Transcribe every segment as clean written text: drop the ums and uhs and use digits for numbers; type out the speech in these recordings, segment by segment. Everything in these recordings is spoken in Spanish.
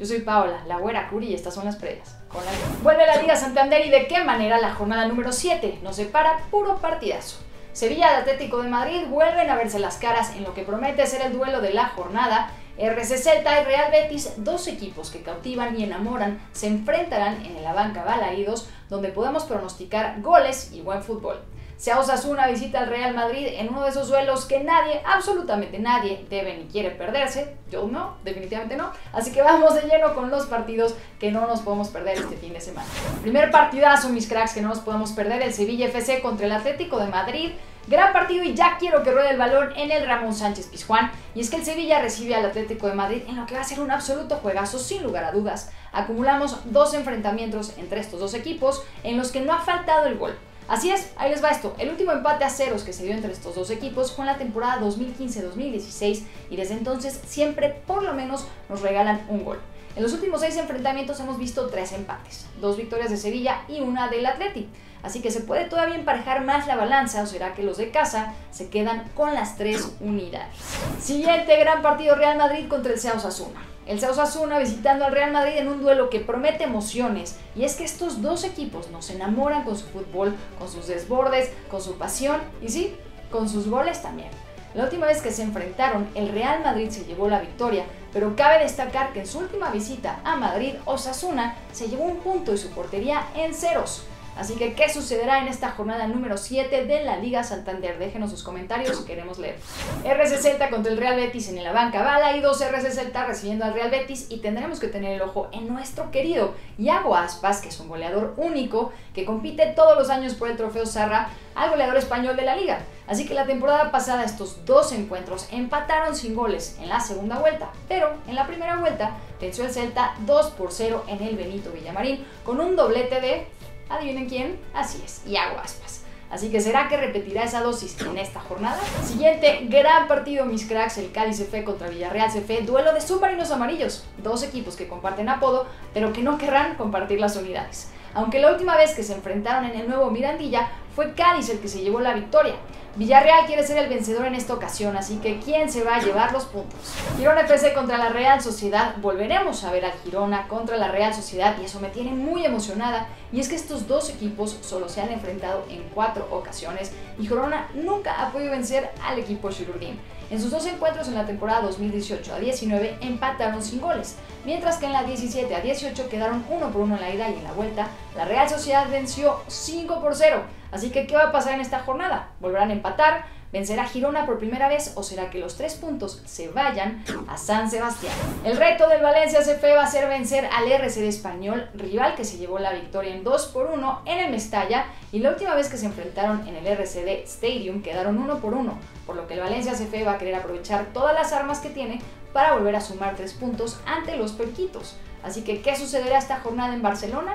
Yo soy Paola, la güera Curi, y estas son las previas. Con la... Vuelve la Liga Santander y de qué manera la jornada número 7 nos separa puro partidazo. Sevilla y Atlético de Madrid vuelven a verse las caras en lo que promete ser el duelo de la jornada. RC Celta y Real Betis, dos equipos que cautivan y enamoran, se enfrentarán en el Abanca Balaídos, donde podemos pronosticar goles y buen fútbol. CA Osasuna visita al Real Madrid en uno de esos duelos que nadie, absolutamente nadie, debe ni quiere perderse. Yo no, definitivamente no. Así que vamos de lleno con los partidos que no nos podemos perder este fin de semana. Primer partidazo, mis cracks, que no nos podemos perder: el Sevilla FC contra el Atlético de Madrid. Gran partido y ya quiero que ruede el balón en el Ramón Sánchez Pizjuán. Y es que el Sevilla recibe al Atlético de Madrid en lo que va a ser un absoluto juegazo, sin lugar a dudas. Acumulamos dos enfrentamientos entre estos dos equipos en los que no ha faltado el gol. Así es, ahí les va esto: el último empate a ceros que se dio entre estos dos equipos fue en la temporada 2015-2016 y desde entonces siempre por lo menos nos regalan un gol. En los últimos 6 enfrentamientos hemos visto 3 empates, 2 victorias de Sevilla y una del Atleti. Así que se puede todavía emparejar más la balanza, o será que los de casa se quedan con las 3 unidades. Siguiente gran partido: Real Madrid contra el CA Osasuna. El CA Osasuna visitando al Real Madrid en un duelo que promete emociones, y es que estos dos equipos nos enamoran con su fútbol, con sus desbordes, con su pasión y sí, con sus goles también. La última vez que se enfrentaron, el Real Madrid se llevó la victoria, pero cabe destacar que en su última visita a Madrid, Osasuna se llevó un punto y su portería en ceros. Así que, ¿qué sucederá en esta jornada número 7 de la Liga Santander? Déjenos sus comentarios, queremos leer. RC Celta contra el Real Betis en el Abanca Balaídos. RC Celta recibiendo al Real Betis, y tendremos que tener el ojo en nuestro querido Iago Aspas, que es un goleador único que compite todos los años por el trofeo Sarra al goleador español de la liga. Así que la temporada pasada estos dos encuentros empataron sin goles en la segunda vuelta, pero en la primera vuelta venció el Celta 2-0 en el Benito Villamarín con un doblete de... ¿adivinen quién? Así es, Iago Aspas. Así que, ¿será que repetirá esa dosis en esta jornada? Siguiente gran partido, mis cracks: el Cádiz CF contra Villarreal CF, duelo de submarinos amarillos. Dos equipos que comparten apodo, pero que no querrán compartir las unidades. Aunque la última vez que se enfrentaron en el nuevo Mirandilla fue Cádiz el que se llevó la victoria, Villarreal quiere ser el vencedor en esta ocasión, así que ¿quién se va a llevar los puntos? Girona FC contra la Real Sociedad. Volveremos a ver al Girona contra la Real Sociedad, y eso me tiene muy emocionada, y es que estos dos equipos solo se han enfrentado en 4 ocasiones y Girona nunca ha podido vencer al equipo Xururdin. En sus dos encuentros en la temporada 2018-19 empataron sin goles, mientras que en la 17-18 quedaron 1-1 en la ida, y en la vuelta la Real Sociedad venció 5-0. Así que, ¿qué va a pasar en esta jornada? ¿Volverán a empatar? ¿Vencerá Girona por primera vez, o será que los 3 puntos se vayan a San Sebastián? El reto del Valencia CF va a ser vencer al RCD Español, rival que se llevó la victoria en 2-1 en el Mestalla, y la última vez que se enfrentaron en el RCD Stadium quedaron 1-1, por lo que el Valencia CF va a querer aprovechar todas las armas que tiene para volver a sumar 3 puntos ante los perquitos. Así que, ¿qué sucederá esta jornada en Barcelona?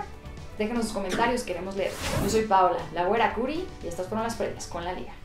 Déjenos sus comentarios, queremos leer. Yo soy Paola, la güera Curi, y estas fueron las previas con la Liga.